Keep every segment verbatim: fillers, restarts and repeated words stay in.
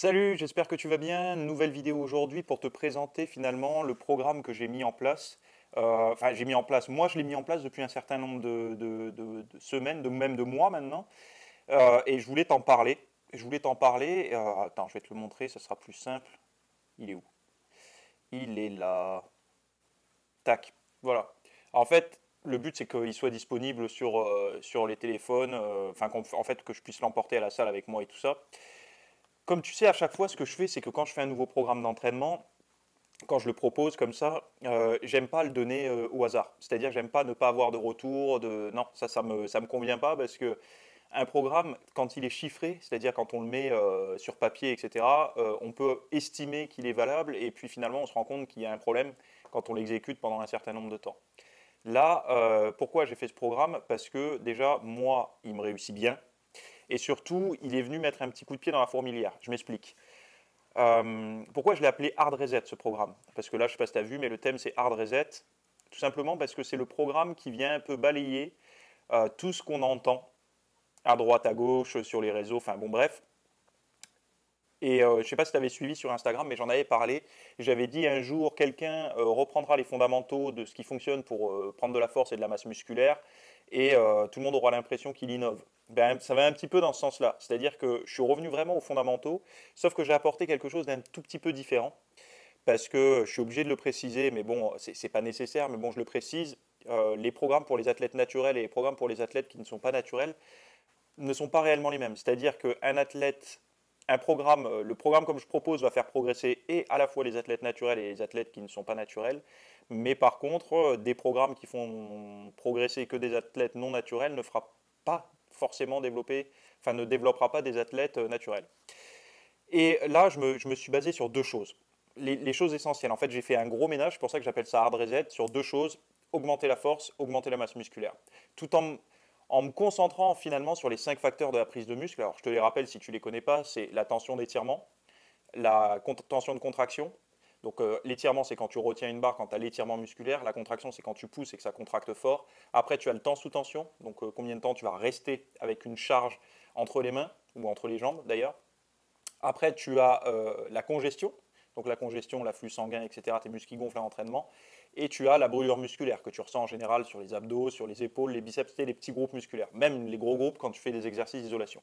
Salut, j'espère que tu vas bien. Nouvelle vidéo aujourd'hui pour te présenter finalement le programme que j'ai mis en place. Euh, enfin, j'ai mis en place, moi je l'ai mis en place depuis un certain nombre de, de, de, de semaines, de, même de mois maintenant. Euh, et je voulais t'en parler. Je voulais t'en parler. Euh, attends, je vais te le montrer, ça sera plus simple. Il est où? Il est là. Tac, voilà. En fait, le but c'est qu'il soit disponible sur, euh, sur les téléphones, euh, enfin, en fait, que je puisse l'emporter à la salle avec moi et tout ça. Comme tu sais, à chaque fois, ce que je fais, c'est que quand je fais un nouveau programme d'entraînement, quand je le propose comme ça, euh, j'aime pas le donner euh, au hasard. C'est-à-dire, j'aime pas ne pas avoir de retour. De... Non, ça, ça me, ça me convient pas parce que un programme, quand il est chiffré, c'est-à-dire quand on le met euh, sur papier, et cetera, euh, on peut estimer qu'il est valable et puis finalement, on se rend compte qu'il y a un problème quand on l'exécute pendant un certain nombre de temps. Là, euh, pourquoi j'ai fait ce programme? Parce que déjà, moi, il me réussit bien. Et surtout, il est venu mettre un petit coup de pied dans la fourmilière. Je m'explique. Euh, pourquoi je l'ai appelé Hard Reset, ce programme? Parce que là, je ne sais pas si tu as vu, mais le thème, c'est Hard Reset. Tout simplement parce que c'est le programme qui vient un peu balayer euh, tout ce qu'on entend à droite, à gauche, sur les réseaux, enfin bon, bref. Et euh, je ne sais pas si tu avais suivi sur Instagram, mais j'en avais parlé. J'avais dit un jour, quelqu'un euh, reprendra les fondamentaux de ce qui fonctionne pour euh, prendre de la force et de la masse musculaire. Et euh, tout le monde aura l'impression qu'il innove. Ben, ça va un petit peu dans ce sens-là. C'est-à-dire que je suis revenu vraiment aux fondamentaux, sauf que j'ai apporté quelque chose d'un tout petit peu différent. Parce que je suis obligé de le préciser, mais bon, ce n'est pas nécessaire, mais bon, je le précise. Euh, les programmes pour les athlètes naturels et les programmes pour les athlètes qui ne sont pas naturels ne sont pas réellement les mêmes. C'est-à-dire qu'un athlète, un programme, le programme comme je propose va faire progresser et à la fois les athlètes naturels et les athlètes qui ne sont pas naturels. Mais par contre, des programmes qui font progresser que des athlètes non naturels ne fera pas forcément développer, enfin ne développera pas des athlètes naturels. Et là, je me, je me suis basé sur deux choses. Les, les choses essentielles. En fait, j'ai fait un gros ménage, c'est pour ça que j'appelle ça Hard Reset, sur deux choses. Augmenter la force, augmenter la masse musculaire. Tout en, en me concentrant finalement sur les cinq facteurs de la prise de muscle. Alors, je te les rappelle si tu ne les connais pas, c'est la tension d'étirement, la tension de contraction. Donc euh, l'étirement, c'est quand tu retiens une barre, quand tu as l'étirement musculaire. La contraction, c'est quand tu pousses et que ça contracte fort. Après, tu as le temps sous tension, donc euh, combien de temps tu vas rester avec une charge entre les mains ou entre les jambes d'ailleurs. Après, tu as euh, la congestion, donc la congestion, l'afflux sanguin, et cetera. Tes muscles qui gonflent à l'entraînement. Et tu as la brûlure musculaire que tu ressens en général sur les abdos, sur les épaules, les biceps et les petits groupes musculaires. Même les gros groupes quand tu fais des exercices d'isolation.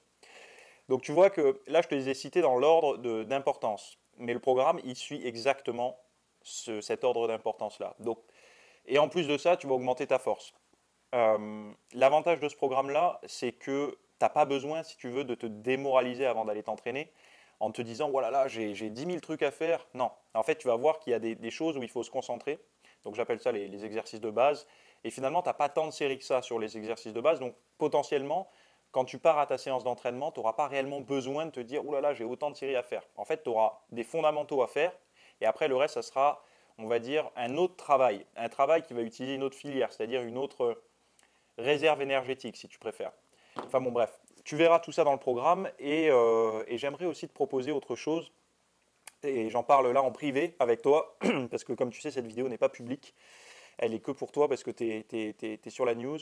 Donc tu vois que là, je te les ai cités dans l'ordre d'importance. Mais le programme, il suit exactement ce, cet ordre d'importance-là. Et en plus de ça, tu vas augmenter ta force. Euh, L'avantage de ce programme-là, c'est que tu n'as pas besoin, si tu veux, de te démoraliser avant d'aller t'entraîner en te disant « voilà, là, j'ai dix mille trucs à faire ». Non, en fait, tu vas voir qu'il y a des, des choses où il faut se concentrer. Donc, j'appelle ça les, les exercices de base. Et finalement, tu n'as pas tant de séries que ça sur les exercices de base. Donc, potentiellement, quand tu pars à ta séance d'entraînement, tu n'auras pas réellement besoin de te dire « Ouh là là, j'ai autant de séries à faire ». En fait, tu auras des fondamentaux à faire et après, le reste, ça sera, on va dire, un autre travail. Un travail qui va utiliser une autre filière, c'est-à-dire une autre réserve énergétique, si tu préfères. Enfin bon, bref, tu verras tout ça dans le programme et, euh, et j'aimerais aussi te proposer autre chose. Et j'en parle là en privé avec toi parce que, comme tu sais, cette vidéo n'est pas publique. Elle est que pour toi parce que tu es, t'es, t'es, t'es sur la news.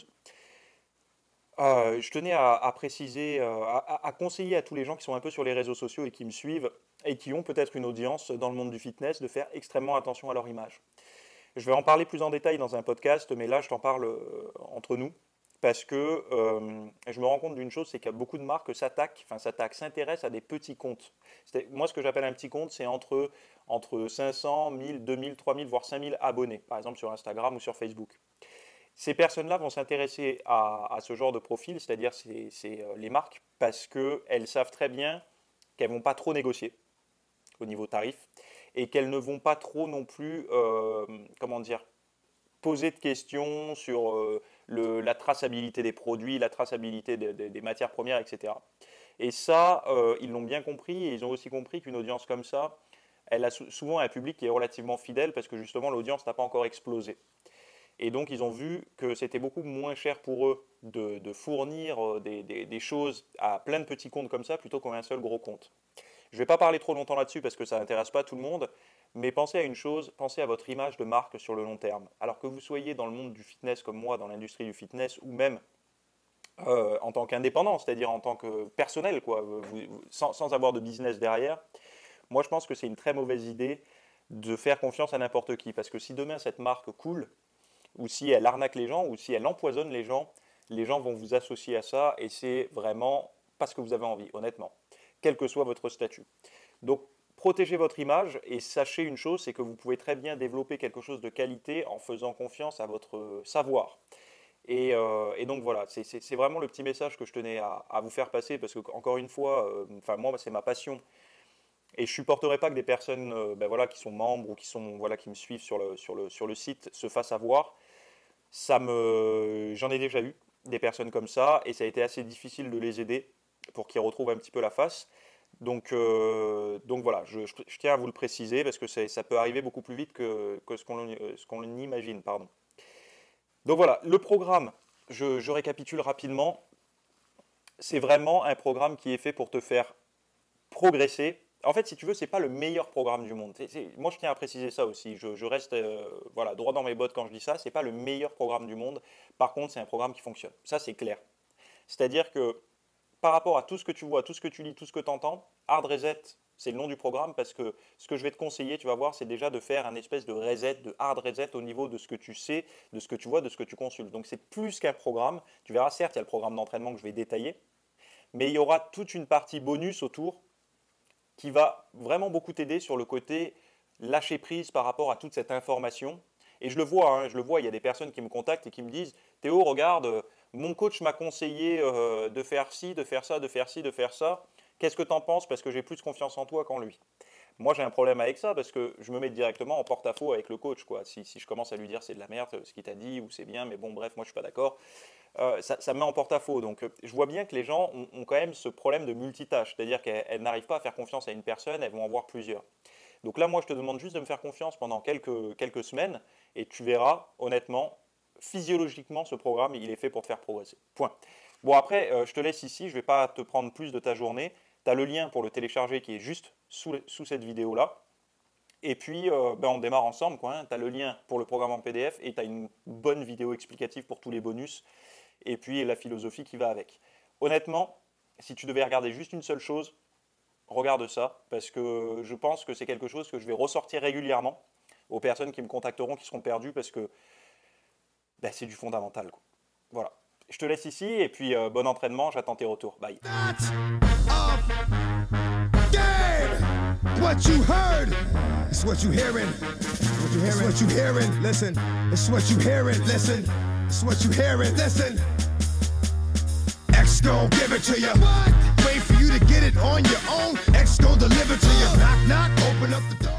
Euh, je tenais à, à préciser, euh, à, à conseiller à tous les gens qui sont un peu sur les réseaux sociaux et qui me suivent et qui ont peut-être une audience dans le monde du fitness de faire extrêmement attention à leur image. Je vais en parler plus en détail dans un podcast, mais là je t'en parle euh, entre nous parce que euh, je me rends compte d'une chose, c'est qu'il y a beaucoup de marques s'attaquent, enfin s'attaquent, s'intéressent à des petits comptes. Moi ce que j'appelle un petit compte, c'est entre, entre cinq cents, mille, deux mille, trois mille, voire cinq mille abonnés, par exemple sur Instagram ou sur Facebook. Ces personnes-là vont s'intéresser à, à ce genre de profil, c'est-à-dire c'est, c'est les marques, parce qu'elles savent très bien qu'elles ne vont pas trop négocier au niveau tarif et qu'elles ne vont pas trop non plus euh, comment dire, poser de questions sur euh, le, la traçabilité des produits, la traçabilité de, de, des matières premières, et cetera. Et ça, euh, ils l'ont bien compris et ils ont aussi compris qu'une audience comme ça, elle a souvent un public qui est relativement fidèle parce que justement l'audience n'a pas encore explosé. Et donc, ils ont vu que c'était beaucoup moins cher pour eux de, de fournir des, des, des choses à plein de petits comptes comme ça plutôt qu'à un seul gros compte. Je ne vais pas parler trop longtemps là-dessus parce que ça n'intéresse pas tout le monde, mais pensez à une chose, pensez à votre image de marque sur le long terme. Alors que vous soyez dans le monde du fitness comme moi, dans l'industrie du fitness ou même euh, en tant qu'indépendant, c'est-à-dire en tant que personnel, quoi, vous, sans, sans avoir de business derrière. Moi, je pense que c'est une très mauvaise idée de faire confiance à n'importe qui, parce que si demain cette marque coule, ou si elle arnaque les gens, ou si elle empoisonne les gens, les gens vont vous associer à ça, et c'est vraiment pas ce que vous avez envie, honnêtement, quel que soit votre statut. Donc, protégez votre image et sachez une chose, c'est que vous pouvez très bien développer quelque chose de qualité en faisant confiance à votre savoir. Et, euh, et donc voilà, c'est vraiment le petit message que je tenais à, à vous faire passer, parce que encore une fois, euh, enfin moi c'est ma passion. Et je ne supporterai pas que des personnes euh, ben voilà, qui sont membres ou qui, sont, voilà, qui me suivent sur le, sur le, sur le site se fassent avoir. Ça me... J'en ai déjà eu des personnes comme ça et ça a été assez difficile de les aider pour qu'ils retrouvent un petit peu la face. Donc, euh, donc voilà, je, je, je tiens à vous le préciser parce que ça peut arriver beaucoup plus vite que, que ce qu'on ce qu'on imagine. Pardon. Donc voilà, le programme, je, je récapitule rapidement. C'est vraiment un programme qui est fait pour te faire progresser. En fait, si tu veux, ce n'est pas le meilleur programme du monde. C'est, c'est, moi, je tiens à préciser ça aussi. Je, je reste euh, voilà, droit dans mes bottes quand je dis ça. Ce n'est pas le meilleur programme du monde. Par contre, c'est un programme qui fonctionne. Ça, c'est clair. C'est-à-dire que par rapport à tout ce que tu vois, tout ce que tu lis, tout ce que tu entends, Hard Reset, c'est le nom du programme parce que ce que je vais te conseiller, tu vas voir, c'est déjà de faire un espèce de reset, de hard reset au niveau de ce que tu sais, de ce que tu vois, de ce que tu consultes. Donc, c'est plus qu'un programme. Tu verras, certes, il y a le programme d'entraînement que je vais détailler, mais il y aura toute une partie bonus autour qui va vraiment beaucoup t'aider sur le côté lâcher prise par rapport à toute cette information. Et je le vois, hein, je le vois, il y a des personnes qui me contactent et qui me disent « Théo, regarde, mon coach m'a conseillé euh, de faire ci, de faire ça, de faire ci, de faire ça. Qu'est-ce que tu en penses parce que j'ai plus confiance en toi qu'en lui ?» Moi, j'ai un problème avec ça parce que je me mets directement en porte-à-faux avec le coach, quoi. Si, si je commence à lui dire « c'est de la merde ce qu'il t'a dit » ou « c'est bien, mais bon, bref, moi, je ne suis pas d'accord », Euh, ça, ça me met en porte-à-faux. Donc, euh, je vois bien que les gens ont, ont quand même ce problème de multitâche, c'est-à-dire qu'elles n'arrivent pas à faire confiance à une personne, elles vont en voir plusieurs. Donc là, moi, je te demande juste de me faire confiance pendant quelques, quelques semaines et tu verras, honnêtement, physiologiquement, ce programme, il est fait pour te faire progresser. Point. Bon, après, euh, je te laisse ici, je ne vais pas te prendre plus de ta journée. Tu as le lien pour le télécharger qui est juste sous, sous cette vidéo-là. Et puis, euh, ben on démarre ensemble, quoi, hein. Tu as le lien pour le programme en P D F et tu as une bonne vidéo explicative pour tous les bonus. Et puis la philosophie qui va avec. Honnêtement, si tu devais regarder juste une seule chose, regarde ça, parce que je pense que c'est quelque chose que je vais ressortir régulièrement aux personnes qui me contacteront, qui seront perdues, parce que ben, c'est du fondamental, quoi. Voilà, je te laisse ici, et puis euh, bon entraînement, j'attends tes retours. Bye. It's what you hearing, listen. X gon' give it to you. What? Wait for you to get it on your own. X gon' deliver to you. Knock, knock, open up the door.